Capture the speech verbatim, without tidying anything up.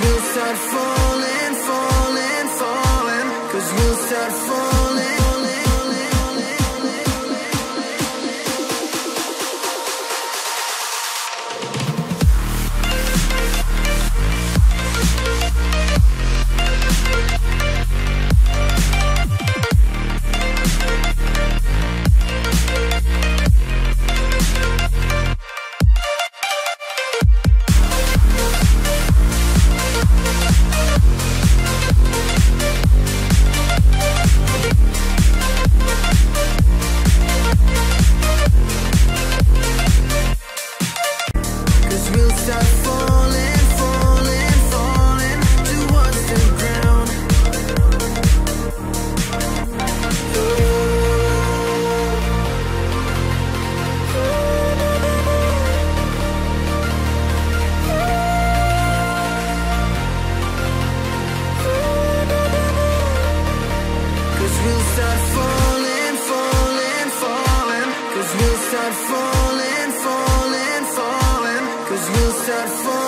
we'll start falling, falling, falling. Cause we'll start falling. We'll start falling, falling, falling. Cause we'll start falling.